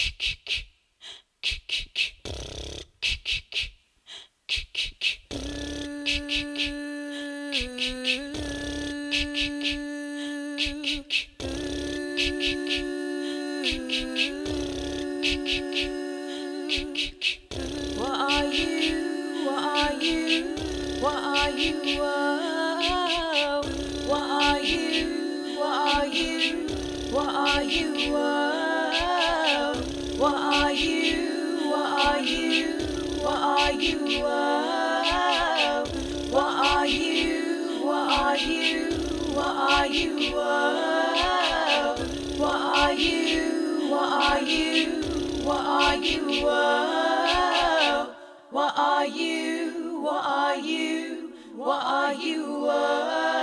What are you? What are you? What are you?